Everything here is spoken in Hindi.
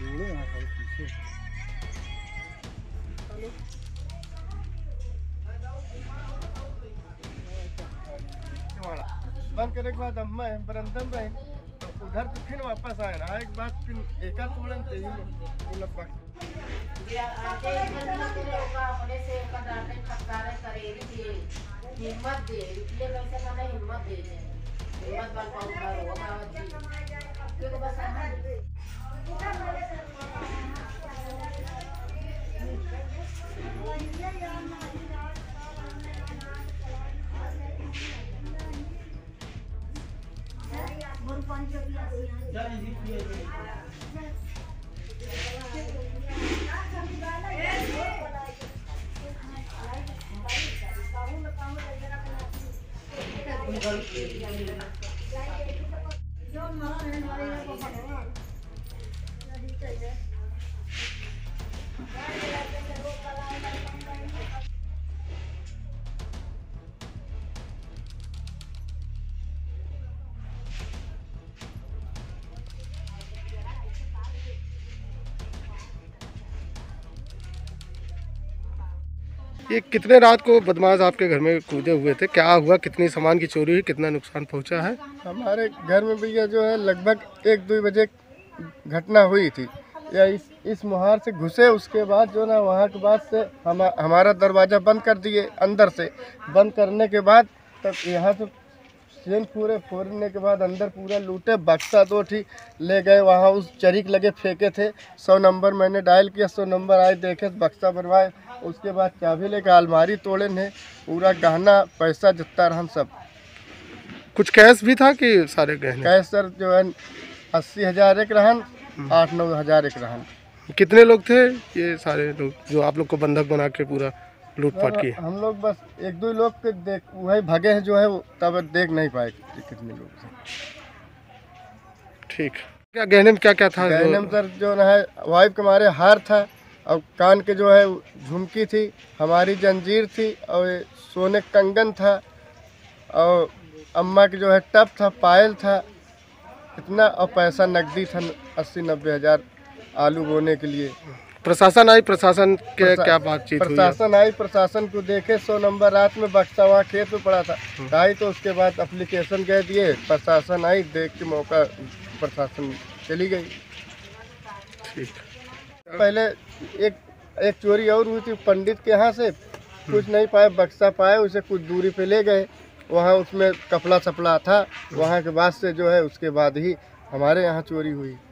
बंद करे के बाद अम्मा परंतम रहे तो उधर तो फिर वापस आए ना एक बात फिर एका तोड़न ते ही लपका या आते बंद होगा अपने से कदाते फटकारे करे दिए हिम्मत दे इसलिए वैसे ना हिम्मत दे हिम्मत बात का होगा क्योंकि बस ये कितने रात को बदमाश आपके घर में कूदे हुए थे, क्या हुआ, कितनी सामान की चोरी हुई, कितना नुकसान पहुंचा है? हमारे घर में भैया जो है लगभग 1-2 बजे घटना हुई थी या इस मुहार से घुसे, उसके बाद जो ना वहाँ के बाद से हमारा दरवाज़ा बंद कर दिए, अंदर से बंद करने के बाद तब यहाँ से चेन पूरे फोड़ने के बाद अंदर पूरा लूटे, बक्सा 2 थी ले गए, वहाँ उस चरीक लगे फेंके थे। 100 नंबर मैंने डायल किया, 100 नंबर आए, देखे बक्सा भरवाए, उसके बाद चाबी लेकर अलमारी तोड़े ने, पूरा गहना पैसा जितना रहा सब। कुछ कैश भी था कि सारे गहने? कैश सर जो है 80,000 एक रहन, 8-9 हज़ार एक रहन। कितने लोग थे ये सारे लोग जो आप लोग को बंधक बना के पूरा लूटपाट किए? हम लोग बस 1-2 लोग के देख वही भगे हैं जो है, तब देख नहीं पाए कितने लोग थे। ठीक, क्या गहने में क्या क्या था? गहने में सर जो है वाइफ के हमारे हार था और कान के जो है झुमकी थी, हमारी जंजीर थी और सोने कंगन था और अम्मा के जो है टप था, पायल था, इतना। और पैसा नकदी था 80-90 हज़ार आलू बोने के लिए। प्रशासन आई, प्रशासन के क्या बातचीत? प्रशासन आई, प्रशासन को देखे 100 नंबर रात में बक्सा वहाँ खेत में पड़ा था आई, तो उसके बाद एप्लीकेशन गए दिए, प्रशासन आई देख के मौका प्रशासन चली गई। ठीक, पहले एक चोरी और हुई थी पंडित के यहाँ से, कुछ नहीं पाए, बक्सा पाए, उसे कुछ दूरी पे ले गए, वहाँ उसमें कपड़ा सपड़ा था, वहाँ के बाद से जो है उसके बाद ही हमारे यहाँ चोरी हुई।